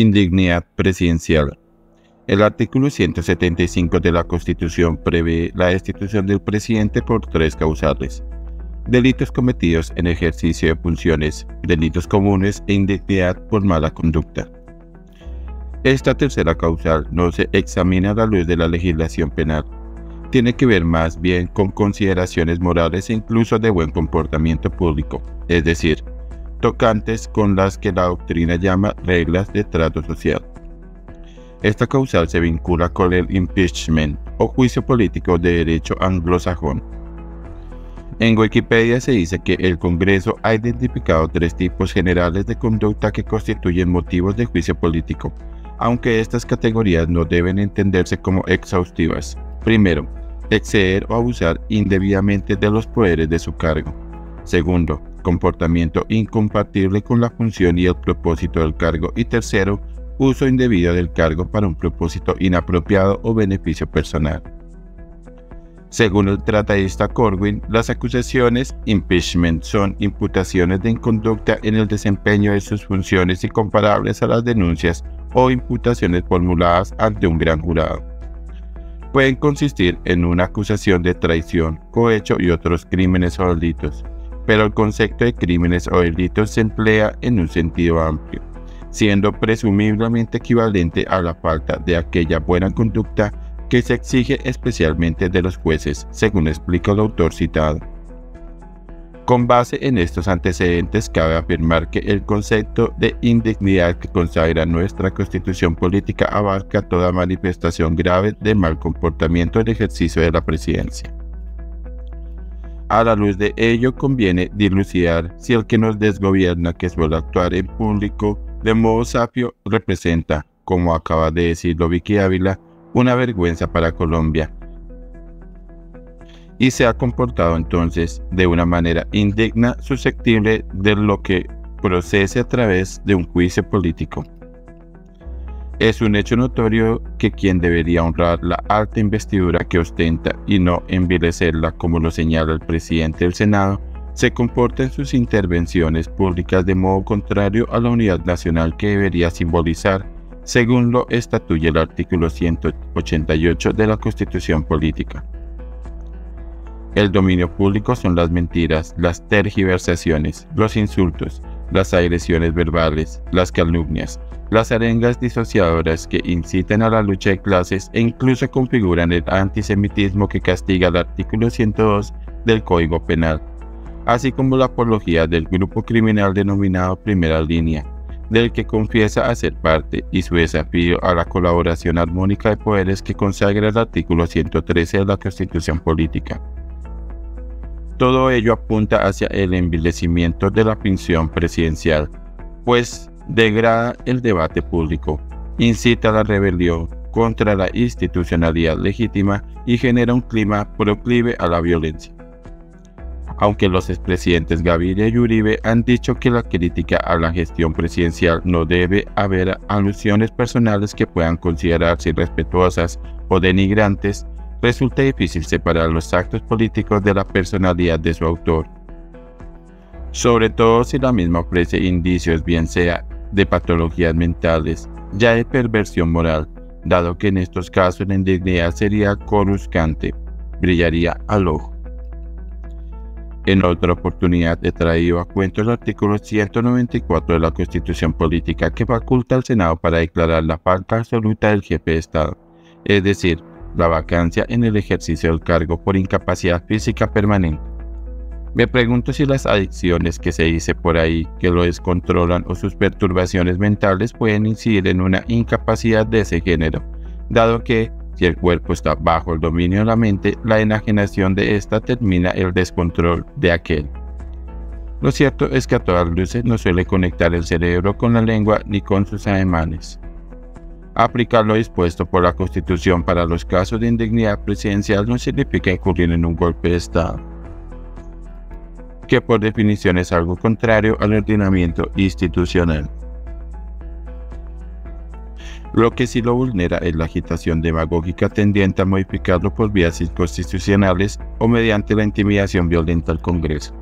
indignidad presidencial. El artículo 175 de la Constitución prevé la destitución del presidente por tres causales: delitos cometidos en ejercicio de funciones, delitos comunes e indignidad por mala conducta. Esta tercera causal no se examina a la luz de la legislación penal. Tiene que ver más bien con consideraciones morales e incluso de buen comportamiento público, es decir, tocantes con las que la doctrina llama reglas de trato social. Esta causal se vincula con el impeachment o juicio político de derecho anglosajón. En Wikipedia se dice que el Congreso ha identificado tres tipos generales de conducta que constituyen motivos de juicio político, aunque estas categorías no deben entenderse como exhaustivas. Primero, exceder o abusar indebidamente de los poderes de su cargo. Segundo, comportamiento incompatible con la función y el propósito del cargo. Y tercero, uso indebido del cargo para un propósito inapropiado o beneficio personal. Según el tratadista Corwin, las acusaciones impeachment son imputaciones de inconducta en el desempeño de sus funciones y comparables a las denuncias o imputaciones formuladas ante un gran jurado. Pueden consistir en una acusación de traición, cohecho y otros crímenes o delitos, pero el concepto de crímenes o delitos se emplea en un sentido amplio, siendo presumiblemente equivalente a la falta de aquella buena conducta que se exige especialmente de los jueces, según explica el autor citado. Con base en estos antecedentes, cabe afirmar que el concepto de indignidad que consagra nuestra Constitución política abarca toda manifestación grave de mal comportamiento en ejercicio de la presidencia. A la luz de ello, conviene dilucidar si el que nos desgobierna, que suele actuar en público de modo sapio, representa, como acaba de decirlo Vicky Ávila, una vergüenza para Colombia, y se ha comportado entonces de una manera indigna, susceptible de lo que procese a través de un juicio político. Es un hecho notorio que quien debería honrar la alta investidura que ostenta y no envilecerla, como lo señala el presidente del Senado, se comporta en sus intervenciones públicas de modo contrario a la unidad nacional que debería simbolizar, según lo estatuye el artículo 188 de la Constitución Política. El dominio público son las mentiras, las tergiversaciones, los insultos, las agresiones verbales, las calumnias, las arengas disociadoras que incitan a la lucha de clases e incluso configuran el antisemitismo que castiga el artículo 102 del Código Penal, así como la apología del grupo criminal denominado Primera Línea, del que confiesa hacer parte, y su desafío a la colaboración armónica de poderes que consagra el artículo 113 de la Constitución Política. Todo ello apunta hacia el envilecimiento de la función presidencial, pues degrada el debate público, incita a la rebelión contra la institucionalidad legítima y genera un clima proclive a la violencia. Aunque los expresidentes Gaviria y Uribe han dicho que la crítica a la gestión presidencial no debe haber alusiones personales que puedan considerarse irrespetuosas o denigrantes, resulta difícil separar los actos políticos de la personalidad de su autor, sobre todo si la misma ofrece indicios, bien sea de patologías mentales, ya de perversión moral, dado que en estos casos la indignidad sería coruscante, brillaría al ojo. En otra oportunidad he traído a cuento el artículo 194 de la Constitución Política, que faculta al Senado para declarar la falta absoluta del jefe de Estado, es decir, la vacancia en el ejercicio del cargo por incapacidad física permanente. Me pregunto si las adicciones que se dice por ahí que lo descontrolan o sus perturbaciones mentales pueden incidir en una incapacidad de ese género, dado que si el cuerpo está bajo el dominio de la mente, la enajenación de ésta termina el descontrol de aquel. Lo cierto es que a todas luces no suele conectar el cerebro con la lengua ni con sus ademanes. Aplicar lo dispuesto por la Constitución para los casos de indignidad presidencial no significa incurrir en un golpe de Estado, que por definición es algo contrario al ordenamiento institucional. Lo que sí lo vulnera es la agitación demagógica tendiente a modificarlo por vías inconstitucionales o mediante la intimidación violenta al Congreso.